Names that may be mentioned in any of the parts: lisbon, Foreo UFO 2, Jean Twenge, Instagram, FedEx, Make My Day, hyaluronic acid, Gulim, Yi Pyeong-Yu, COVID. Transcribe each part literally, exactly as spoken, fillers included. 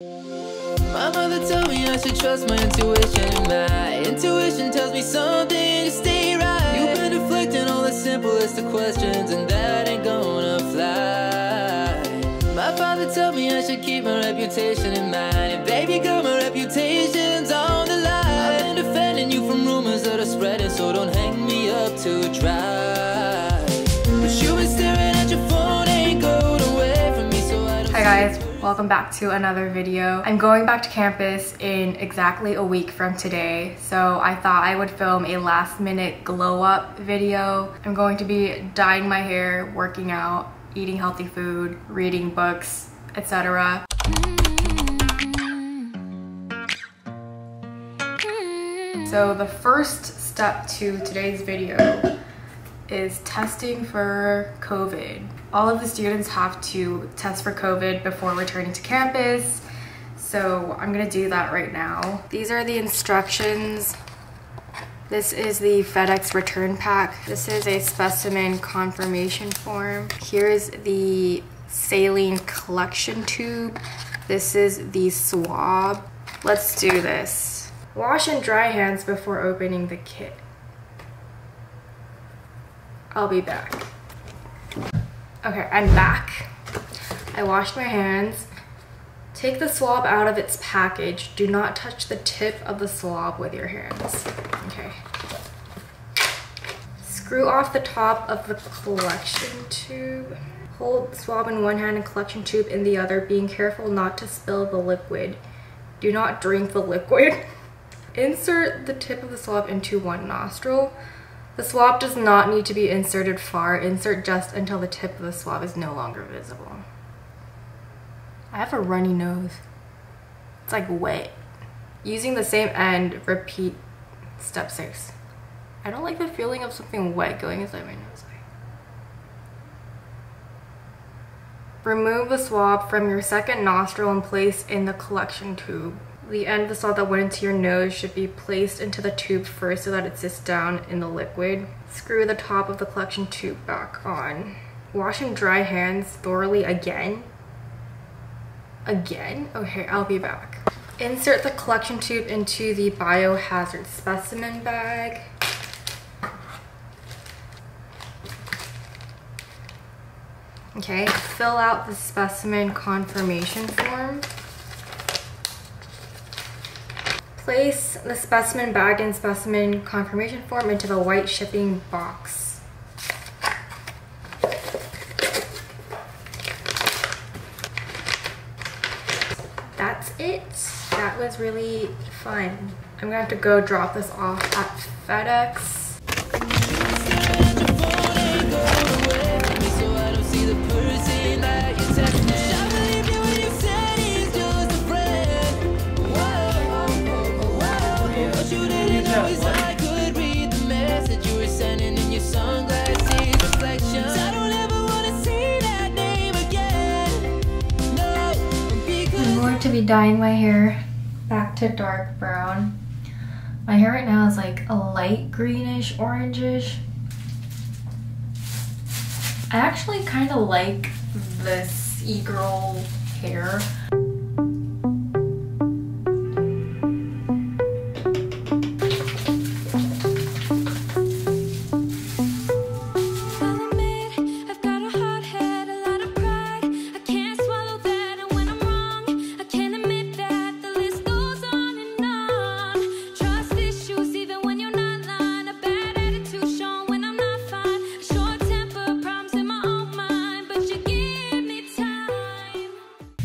My mother told me I should trust my intuition. My intuition tells me something to stay right. You've been deflecting all the simplest of questions, and that ain't gonna fly. My father told me I should keep my reputation in mind, and baby girl, my reputation's on the line. I've been defending you from rumors that are spreading, so don't hang me up to dry. But you've been staring at your phone, ain't going away from me, so I don't. Hi guys. Welcome back to another video. I'm going back to campus in exactly a week from today, so I thought I would film a last minute glow up video. I'm going to be dyeing my hair, working out, eating healthy food, reading books, et cetera. So the first step to today's video is testing for COVID. All of the students have to test for COVID before returning to campus, so I'm gonna do that right now. These are the instructions. This is the FedEx return pack. This is a specimen confirmation form. Here's the saline collection tube. This is the swab. Let's do this. Wash and dry hands before opening the kit. I'll be back. Okay, I'm back. I washed my hands. Take the swab out of its package. Do not touch the tip of the swab with your hands. Okay. Screw off the top of the collection tube. Hold swab in one hand and collection tube in the other, being careful not to spill the liquid. Do not drink the liquid. Insert the tip of the swab into one nostril. The swab does not need to be inserted far. Insert just until the tip of the swab is no longer visible. I have a runny nose. It's like wet. Using the same end, repeat step six. I don't like the feeling of something wet going inside my nose. Remove the swab from your second nostril and place in the collection tube. The end of the swab that went into your nose should be placed into the tube first so that it sits down in the liquid. Screw the top of the collection tube back on. Wash and dry hands thoroughly again. Again? Okay, I'll be back. Insert the collection tube into the biohazard specimen bag. Okay, fill out the specimen confirmation form. Place the specimen bag and specimen confirmation form into the white shipping box. That's it. That was really fun. I'm gonna have to go drop this off at FedEx. To be dyeing my hair back to dark brown. My hair right now is like a light greenish orangish. I actually kind of like this e-girl hair.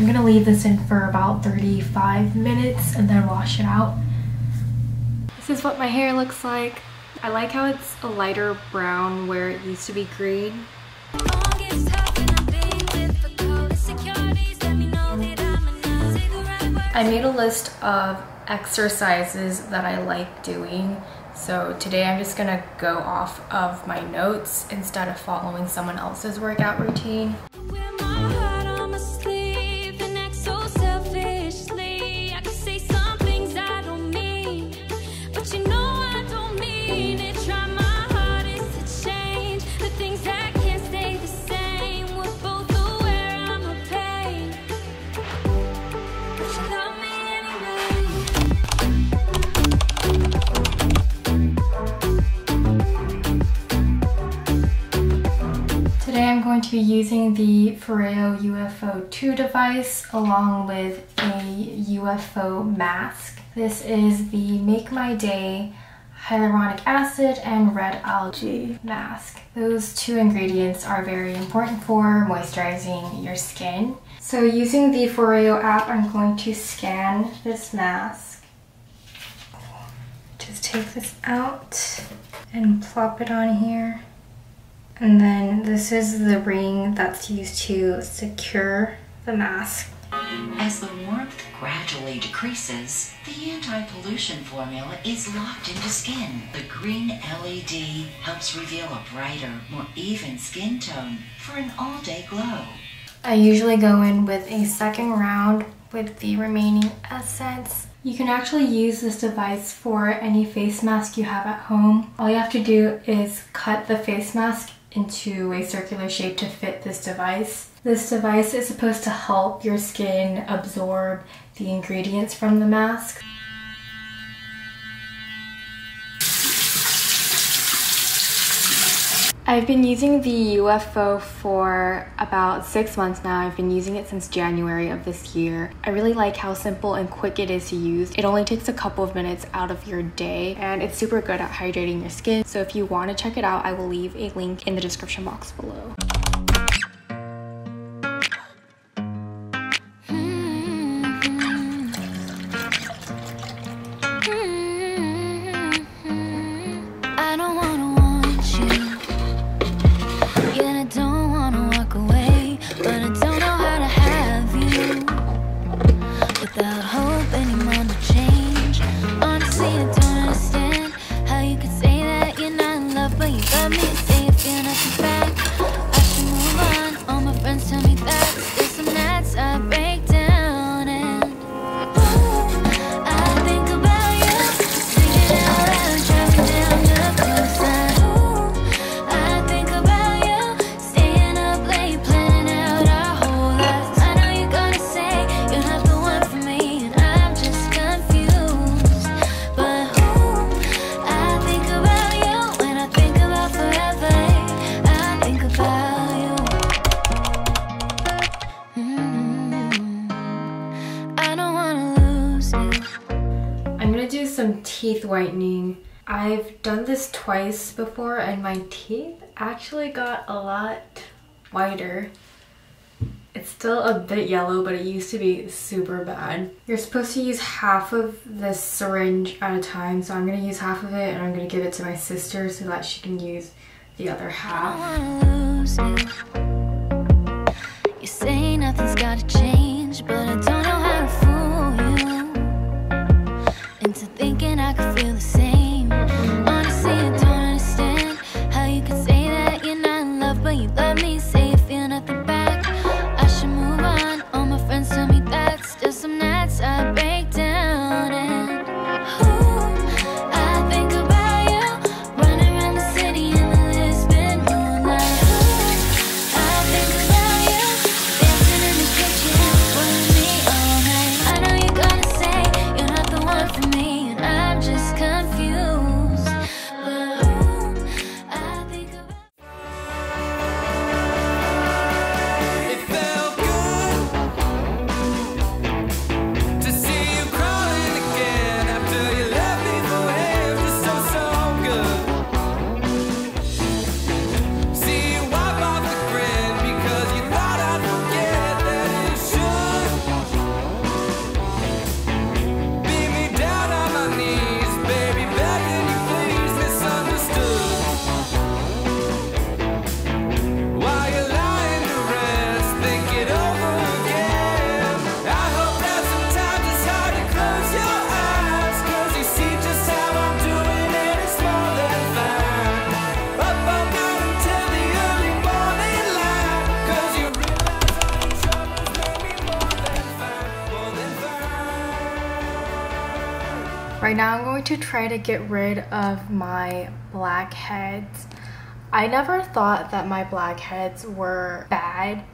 I'm gonna leave this in for about thirty-five minutes and then wash it out. This is what my hair looks like. I like how it's a lighter brown where it used to be green. I made a list of exercises that I like doing. So today I'm just gonna go off of my notes instead of following someone else's workout routine. going to be using the Foreo U F O two device along with a U F O mask. This is the Make My Day hyaluronic acid and red algae mask. Those two ingredients are very important for moisturizing your skin. So using the Foreo app, I'm going to scan this mask. Just take this out and plop it on here. And then this is the ring that's used to secure the mask. As the warmth gradually decreases, the anti-pollution formula is locked into skin. The green L E D helps reveal a brighter, more even skin tone for an all-day glow. I usually go in with a second round with the remaining essence. You can actually use this device for any face mask you have at home. All you have to do is cut the face mask into a circular shape to fit this device. This device is supposed to help your skin absorb the ingredients from the mask. I've been using the U F O for about six months now. I've been using it since January of this year. I really like how simple and quick it is to use. It only takes a couple of minutes out of your day, and it's super good at hydrating your skin. So if you want to check it out, I will leave a link in the description box below. Some teeth whitening. I've done this twice before and my teeth actually got a lot whiter. It's still a bit yellow, but it used to be super bad. You're supposed to use half of this syringe at a time, so I'm gonna use half of it and I'm gonna give it to my sister so that she can use the other half. I don't wanna lose you. You say nothing's gotta change, but I don't know how to fool. Into thinking I could feel the same. Honestly, I don't understand how you could say that you're not in love, but you love me. Say you feel nothing back. I should move on. All my friends tell me that. Still some nights I break down and ooh, I think about you. Run around the city in the Lisbon moonlight. Ooh, I think about you. Dancing in the kitchen with me all night. I know you're gonna say you're not the one for me. Right now I'm going to try to get rid of my blackheads. I never thought that my blackheads were bad,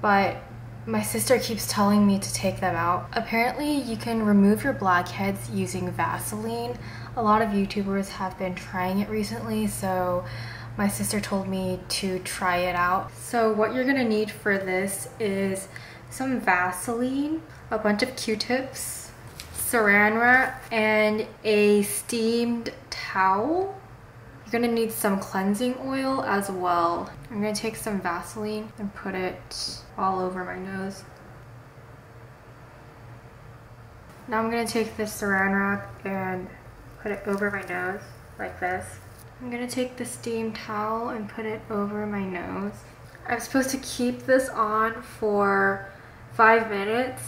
but my sister keeps telling me to take them out. Apparently you can remove your blackheads using Vaseline. A lot of YouTubers have been trying it recently, so My sister told me to try it out. So what you're gonna need for this is some Vaseline, a bunch of Q-tips, Saran wrap, and a steamed towel. You're gonna need some cleansing oil as well. I'm gonna take some Vaseline and put it all over my nose. Now I'm gonna take this Saran wrap and put it over my nose like this. I'm gonna take the steam towel and put it over my nose. I'm supposed to keep this on for five minutes.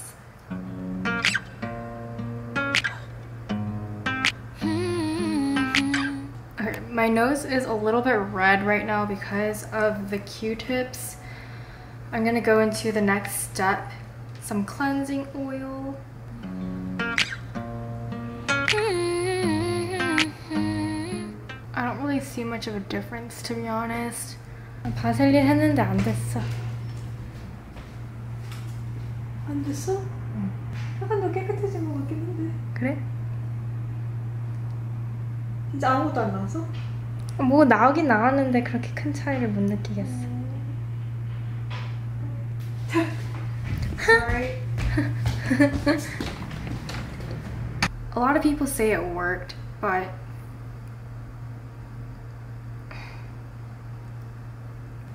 Okay, my nose is a little bit red right now because of the Q-tips. I'm gonna go into the next step, some cleansing oil. I don't really see much of a difference, to be honest. 바셀린 했는데 안 됐어. 안 됐어? 응. 약간 더 깨끗해진 것 같긴 한데. 그래? 진짜 아무것도 안 나왔어? 뭐 나오긴 나왔는데 그렇게 큰 차이를 못 느끼겠어. Sorry. A lot of people say it worked, but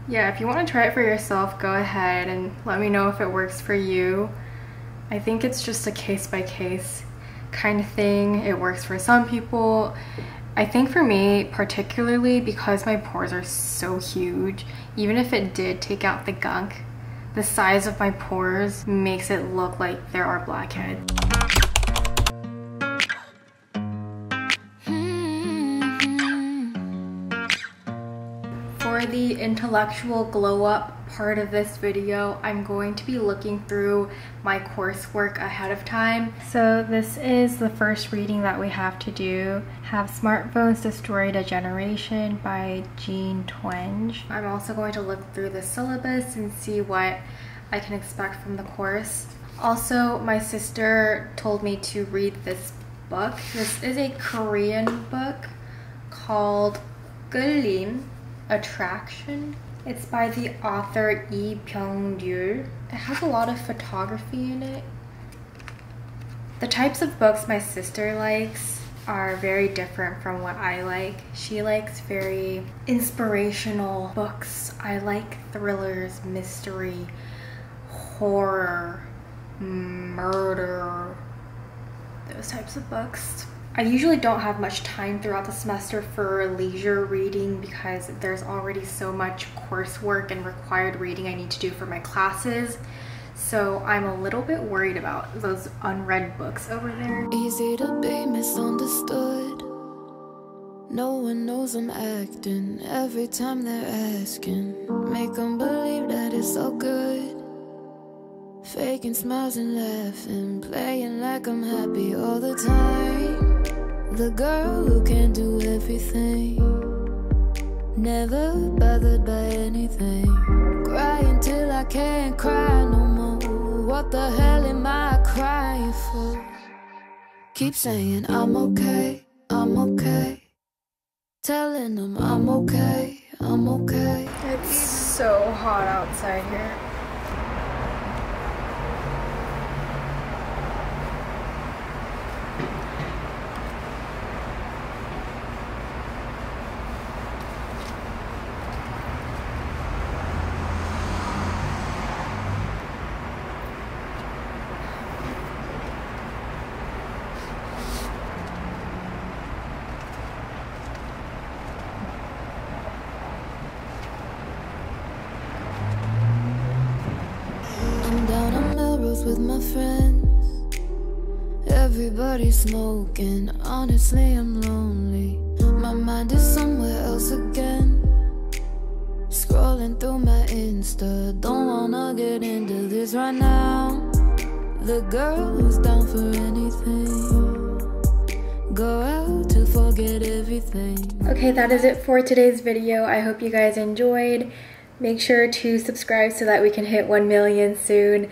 yeah, if you want to try it for yourself, go ahead and let me know if it works for you. I think it's just a case-by-case kind of thing. It works for some people. I think for me, particularly because my pores are so huge, even if it did take out the gunk, the size of my pores makes it look like there are blackheads. For the intellectual glow-up part of this video, I'm going to be looking through my coursework ahead of time. So this is the first reading that we have to do. Have Smartphones Destroyed a Generation by Jean Twenge. I'm also going to look through the syllabus and see what I can expect from the course. Also, my sister told me to read this book. This is a Korean book called Gulim. Attraction. It's by the author Yi Pyeong-Yu. It has a lot of photography in it. The types of books my sister likes are very different from what I like. She likes very inspirational books. I like thrillers, mystery, horror, murder, those types of books. I usually don't have much time throughout the semester for leisure reading because there's already so much coursework and required reading I need to do for my classes. So I'm a little bit worried about those unread books over there. Easy to be misunderstood. No one knows I'm acting. Every time they're asking, make them believe that it's so good. Faking smiles and laughing, playing like I'm happy all the time. The girl who can do everything, never bothered by anything, crying till I can't cry no more. What the hell am I crying for? Keep saying I'm okay, I'm okay, telling them I'm okay, I'm okay. It's so hot outside here. With my friends, everybody's smoking. Honestly, I'm lonely. My mind is somewhere else again. Scrolling through my Insta, don't wanna get into this right now. The girl who's down for anything, go out to forget everything. Okay, that is it for today's video. I hope you guys enjoyed. Make sure to subscribe so that we can hit one million soon.